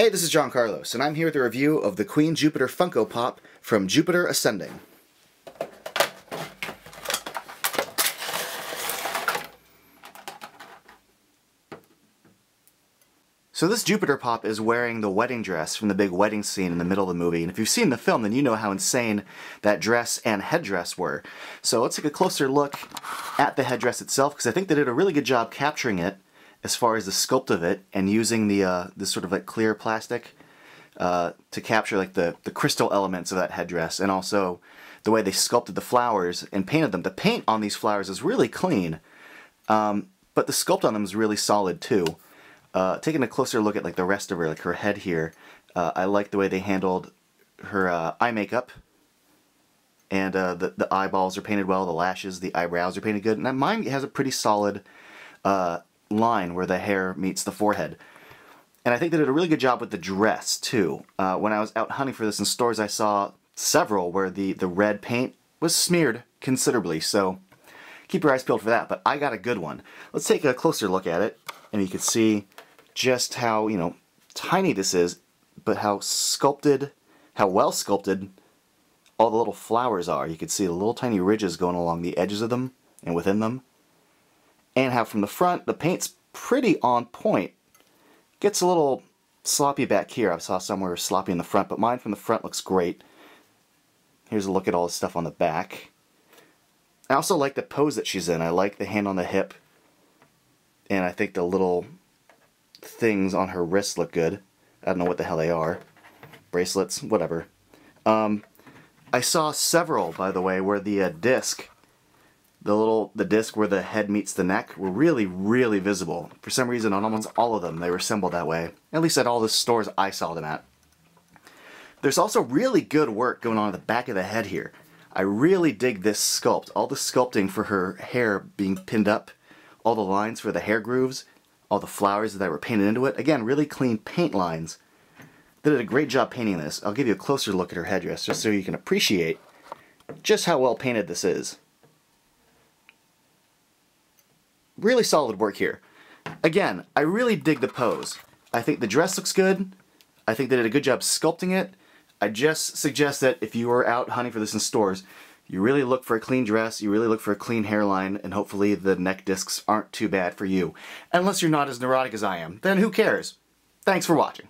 Hey, this is John Carlos, and I'm here with a review of the Queen Jupiter Funko Pop from Jupiter Ascending. So this Jupiter Pop is wearing the wedding dress from the big wedding scene in the middle of the movie, and if you've seen the film, then you know how insane that dress and headdress were. So let's take a closer look at the headdress itself, because I think they did a really good job capturing it as far as the sculpt of it, and using the this sort of like clear plastic to capture like the crystal elements of that headdress, and also the way they sculpted the flowers and painted them. The paint on these flowers is really clean, but the sculpt on them is really solid too. Taking a closer look at like the rest of her, like her head here, I like the way they handled her eye makeup, and the eyeballs are painted well, the lashes, the eyebrows are painted good, and mine has a pretty solid line where the hair meets the forehead. And I think they did a really good job with the dress too. When I was out hunting for this in stores, I saw several where the red paint was smeared considerably, so keep your eyes peeled for that, but I got a good one. Let's take a closer look at it, and you can see just how, you know, tiny this is, but how sculpted, how well sculpted all the little flowers are. You can see the little tiny ridges going along the edges of them and within them. And how from the front, the paint's pretty on point. Gets a little sloppy back here. I saw somewhere sloppy in the front, but mine from the front looks great. Here's a look at all the stuff on the back. I also like the pose that she's in. I like the hand on the hip. And I think the little things on her wrists look good. I don't know what the hell they are. Bracelets, whatever. I saw several, by the way, where the disc... The disc where the head meets the neck were really, really visible. For some reason, on almost all of them, they were assembled that way. At least at all the stores I saw them at. There's also really good work going on at the back of the head here. I really dig this sculpt. All the sculpting for her hair being pinned up, all the lines for the hair grooves, all the flowers that were painted into it. Again, really clean paint lines. They did a great job painting this. I'll give you a closer look at her headdress just so you can appreciate just how well painted this is. Really solid work here. Again, I really dig the pose. I think the dress looks good. I think they did a good job sculpting it. I just suggest that if you are out hunting for this in stores, you really look for a clean dress, you really look for a clean hairline, and hopefully the neck discs aren't too bad for you. Unless you're not as neurotic as I am, then who cares? Thanks for watching.